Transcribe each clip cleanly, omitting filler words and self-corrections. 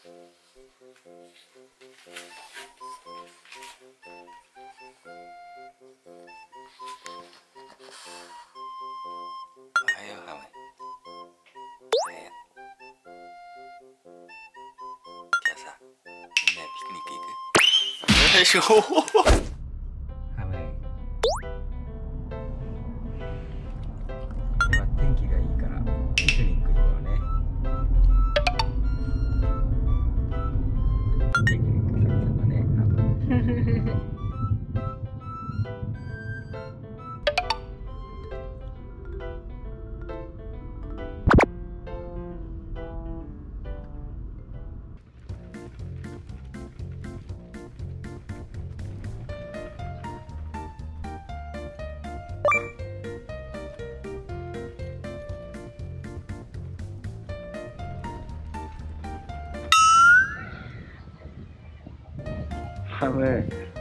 ハワイ今天気がいいからピクニック行こうね。ピクニック行ったね。ハム、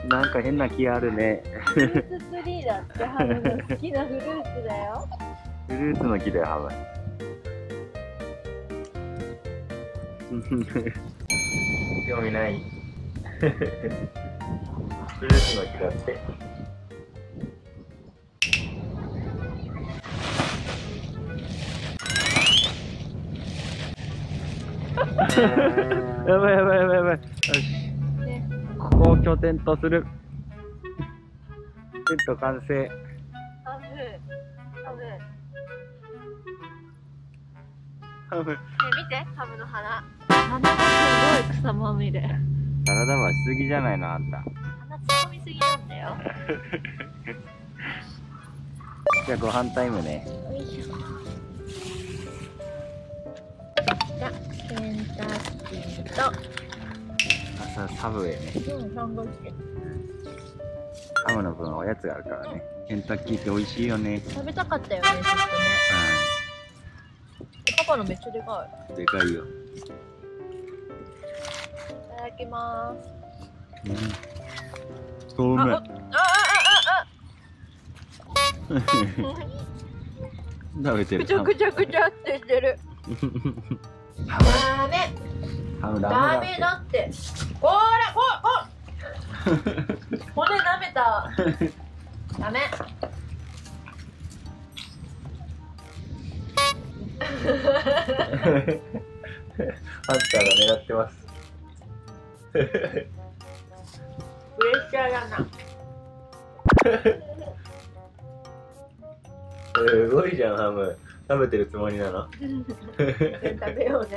なんか変な木あるね。フルーツツリーだってハムの好きなフルーツだよ。フルーツの木だよハム。興味ない。フルーツの木だって。やばいやばいやばいやばい。よし。ここを拠点とする。テント完成。ハム。ねえ、見て、ハムの花。花すごい草まみれ。体はしすぎじゃないの、あんた。鼻突っ込みすぎなんだよ。じゃあ、ご飯タイムね。よいしょ。じゃあ、ケンタッキーと。サブウェイね。ハムの分おやつがあるからね。ケンタッキーって美味しいよね。食べたかったよね、ずっとね。パパのめっちゃでかい。でかいよ。いただきます。そうめん。食べてる。くちゃってしてる。ダメ。ダメだって。こーら骨舐めた。ダメ。あんたが狙ってます。プレッシャーだな。すごいじゃんハム。食べてるつもりなの？食べようね。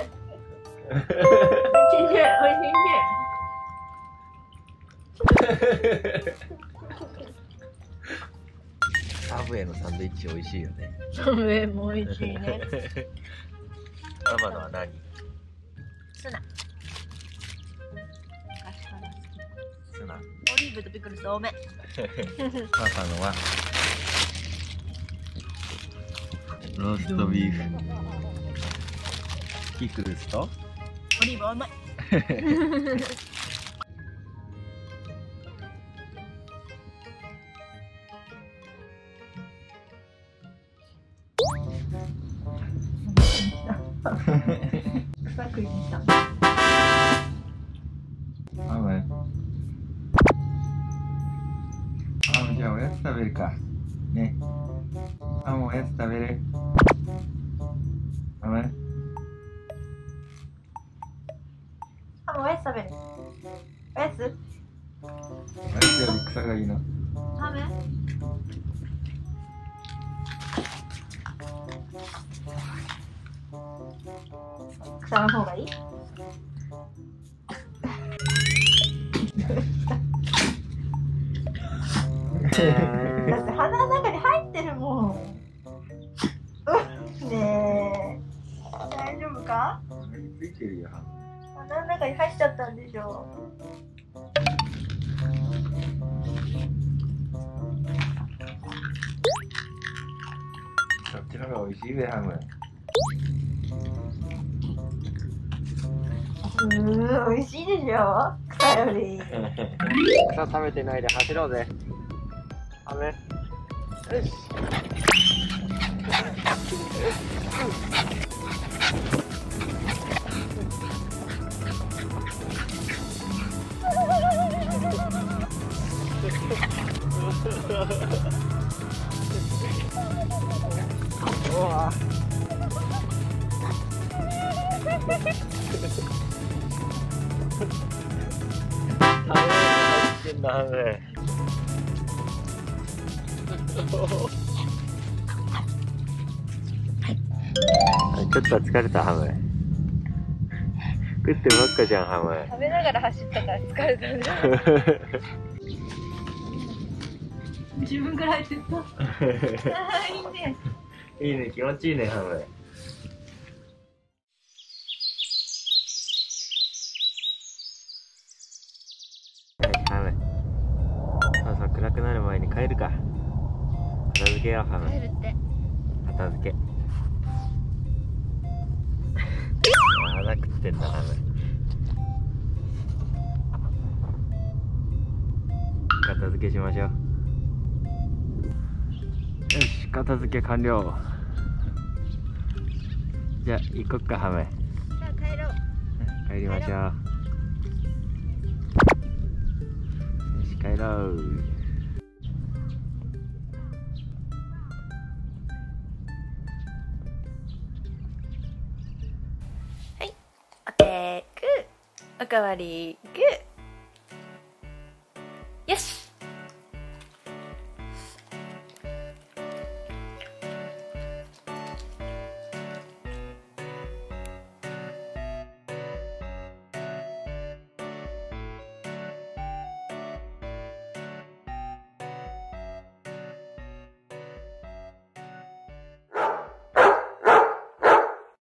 おいしいね。サブウェイのサンドイッチ美味しいよね。サブウェイも美味しいね。ママのは何？ツナ。昔から好き。ツナ。オリーブとピクルス多め。パパのはローストビーフ。ピクルスと。オリーブ甘い。草食いに来た。あぶね。あぶじゃあおやつ食べるか。ね。あぶおやつ食べる。あぶね。おやつ食べる。おやつ。おやつより草がいいな。ハム。草の方がいい。だって鼻の中に入ってるもん。ねえ。大丈夫か？ついてるよ。鼻の中に入っちゃったんでしょう。そっちの方が美味しいぜハム。美味しいでしょ草より。草食べてないで走ろうぜハム。よし。ちょっと疲れたハム。食ってばっかじゃんハム。食べながら走ったから疲れたんだ。自分から入ってった。いいね。いいね、気持ちいいねハム。朝暗くなる前に帰るか。片付けようハム。帰るって。片付け。腹食ってんだハム。片付けしましょう。よし、片付け完了。じゃあ行こっかハム。さあ帰ろう。帰りましょう。よし帰ろう。おかわりグ